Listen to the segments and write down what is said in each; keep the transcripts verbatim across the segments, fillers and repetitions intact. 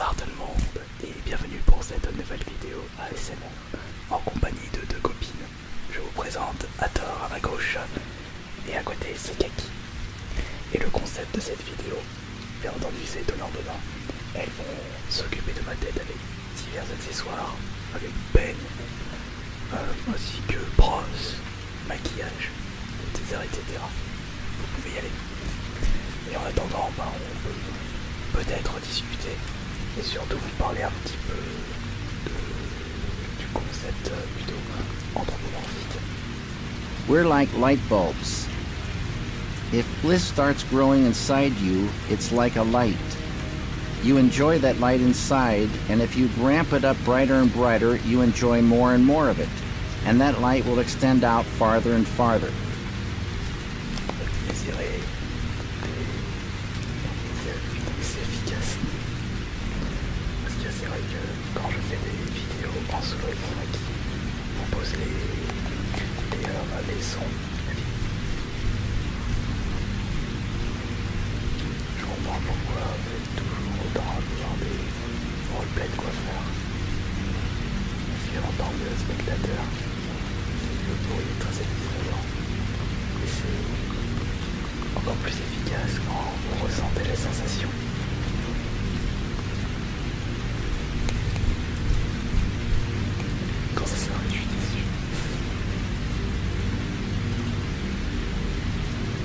Bonsoir tout le monde et bienvenue pour cette nouvelle vidéo A S M R en compagnie de deux copines. Je vous présente à tort à ma gauche et à côté c'est Kaki. Et le concept de cette vidéo, bien entendu c'est de l'ordonnant. Elles vont s'occuper de ma tête avec divers accessoires, avec peigne, euh, ainsi que brosse, maquillage, et cetera et cetera. Vous pouvez y aller. Et en attendant, bah, on peut peut-être discuter et surtout vous parler un petit peu de, du concept plutôt anthropomorphique. We're like light bulbs. If bliss starts growing inside you, it's like a light. You enjoy that light inside, and if you ramp it up brighter and brighter, you enjoy more and more of it. And that light will extend out farther and farther.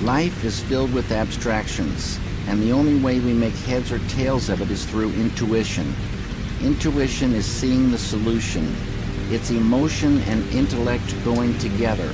Life is filled with abstractions, and the only way we make heads or tails of it is through intuition. Intuition is seeing the solution. It's emotion and intellect going together.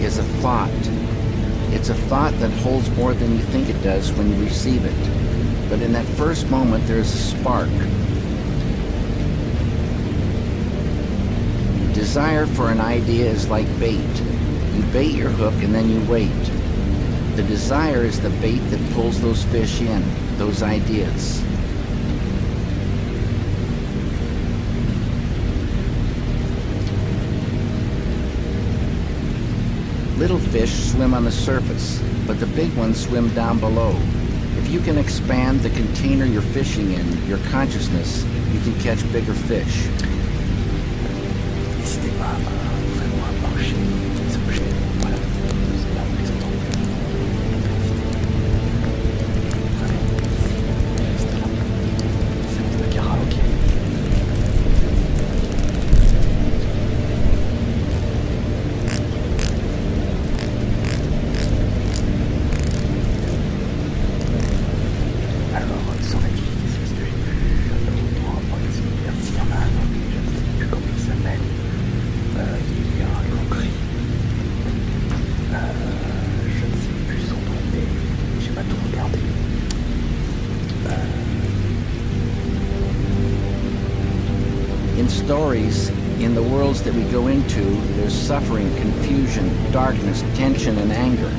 Is a thought. It's a thought that holds more than you think it does when you receive it. But in that first moment, there's a spark. Desire for an idea is like bait. You bait your hook and then you wait. The desire is the bait that pulls those fish in, those ideas. Little fish swim on the surface, but the big ones swim down below. If you can expand the container you're fishing in, your consciousness, you can catch bigger fish. Uh, stories, in the worlds that we go into, there's suffering, confusion, darkness, tension, and anger.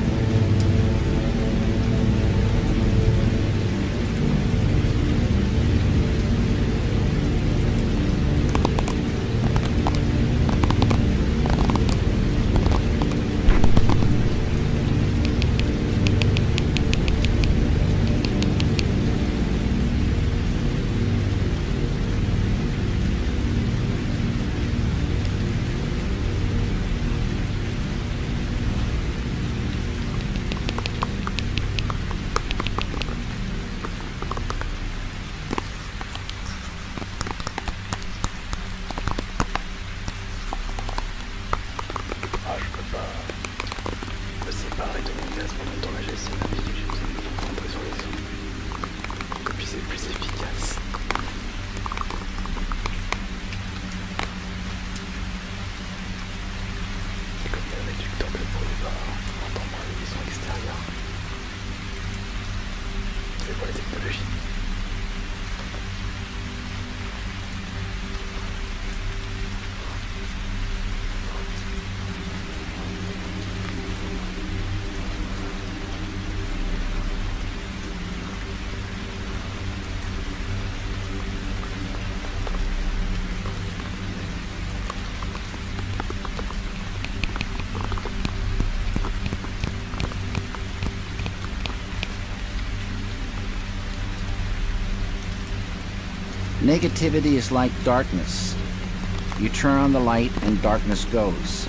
Negativity is like darkness. You turn on the light and darkness goes.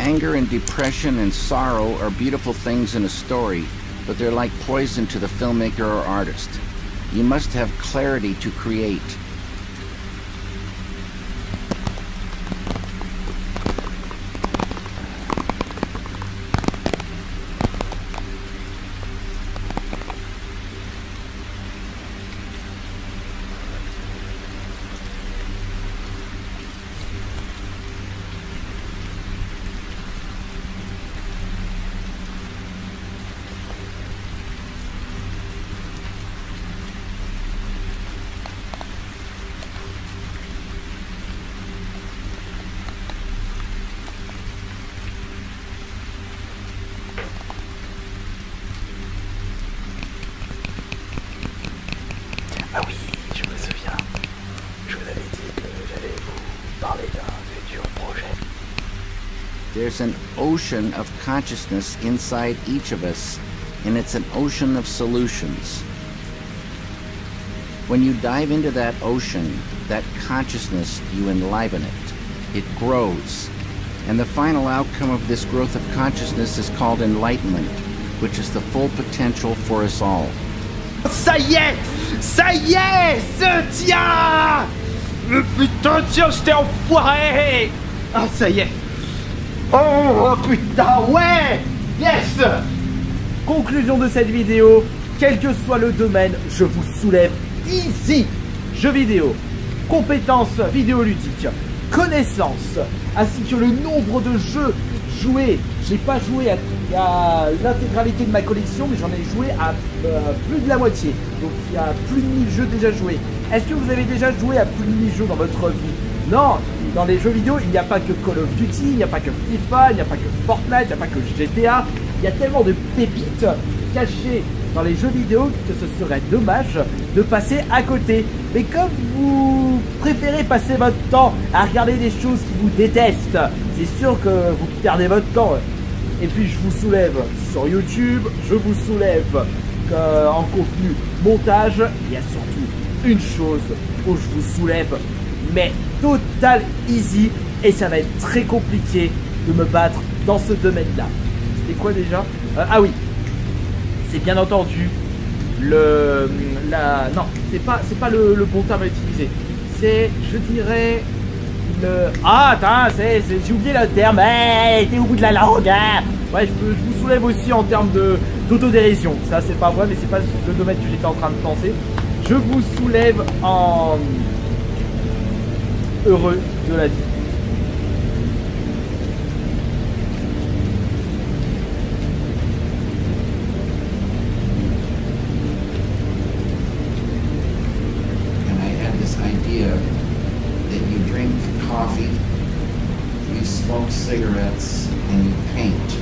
Anger and depression and sorrow are beautiful things in a story, but they're like poison to the filmmaker or artist. You must have clarity to create. There's an ocean of consciousness inside each of us, and it's an ocean of solutions. When you dive into that ocean, that consciousness, you enliven it. It grows. And the final outcome of this growth of consciousness is called enlightenment, which is the full potential for us all. Ça y est! Ça y est! Se tient! Mais putain, tiens, je t'ai enfoiré! Ah, ça y est! Oh, oh putain, ouais! Yes! Conclusion de cette vidéo, quel que soit le domaine, je vous soulève ici. Jeux vidéo, compétences vidéoludiques, connaissances, ainsi que le nombre de jeux joués. J'ai pas joué à, à l'intégralité de ma collection, mais j'en ai joué à euh, plus de la moitié. Donc il y a plus de mille jeux déjà joués. Est-ce que vous avez déjà joué à plus de mille jeux dans votre vie? Non! Dans les jeux vidéo, il n'y a pas que Call of Duty, il n'y a pas que FIFA, il n'y a pas que Fortnite, il n'y a pas que G T A. Il y a tellement de pépites cachées dans les jeux vidéo que ce serait dommage de passer à côté. Mais comme vous préférez passer votre temps à regarder des choses qui vous détestent, c'est sûr que vous perdez votre temps. Et puis je vous soulève sur YouTube, je vous soulève en contenu montage. Il y a surtout une chose où je vous soulève, mais total easy, et ça va être très compliqué de me battre dans ce domaine là. C'était quoi déjà? euh, Ah oui, c'est bien entendu le... la... non, c'est pas, c'est pas le, le bon terme à utiliser. c'est, je dirais, le... Ah, attends, j'ai oublié le terme, hey, t'es au bout de la langue, hein. Ouais, je, peux, je vous soulève aussi en termes d'autodérision, ça c'est pas vrai, mais c'est pas le domaine que j'étais en train de penser. Je vous soulève en... heureux de la vie. Cigarettes and paint,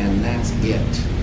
and that's it.